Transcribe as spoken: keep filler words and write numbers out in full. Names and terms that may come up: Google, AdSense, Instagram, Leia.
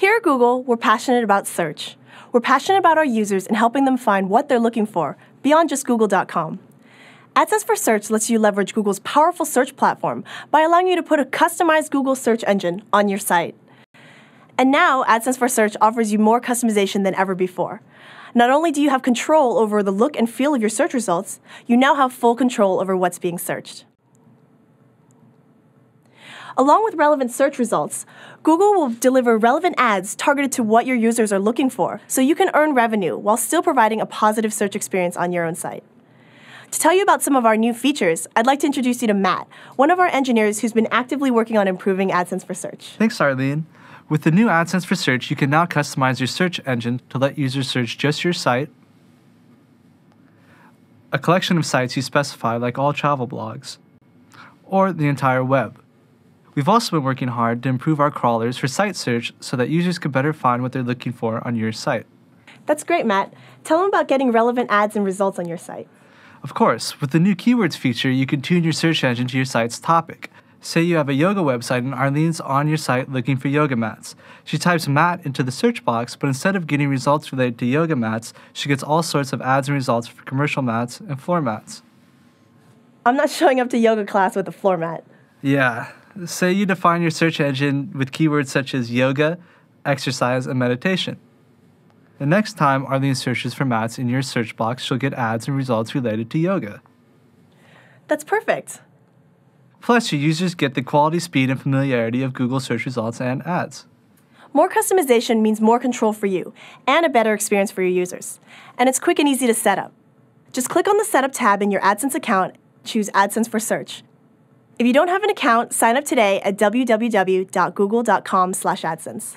Here at Google, we're passionate about search. We're passionate about our users and helping them find what they're looking for, beyond just Google dot com. AdSense for Search lets you leverage Google's powerful search platform by allowing you to put a customized Google search engine on your site. And now, AdSense for Search offers you more customization than ever before. Not only do you have control over the look and feel of your search results, you now have full control over what's being searched. Along with relevant search results, Google will deliver relevant ads targeted to what your users are looking for, so you can earn revenue while still providing a positive search experience on your own site. To tell you about some of our new features, I'd like to introduce you to Matt, one of our engineers who's been actively working on improving AdSense for Search. Thanks, Arlene. With the new AdSense for Search, you can now customize your search engine to let users search just your site, a collection of sites you specify like all travel blogs, or the entire web. We've also been working hard to improve our crawlers for site search so that users can better find what they're looking for on your site. That's great, Matt. Tell them about getting relevant ads and results on your site. Of course. With the new keywords feature, you can tune your search engine to your site's topic. Say you have a yoga website and Arlene's on your site looking for yoga mats. She types mat into the search box, but instead of getting results related to yoga mats, she gets all sorts of ads and results for commercial mats and floor mats. I'm not showing up to yoga class with a floor mat. Yeah. Say you define your search engine with keywords such as yoga, exercise, and meditation. The next time Arlene searches for mats in your search box, she'll get ads and results related to yoga. That's perfect. Plus, your users get the quality, speed, and familiarity of Google search results and ads. More customization means more control for you and a better experience for your users. And it's quick and easy to set up. Just click on the Setup tab in your AdSense account, choose AdSense for Search. If you don't have an account, sign up today at w w w dot google dot com slash AdSense.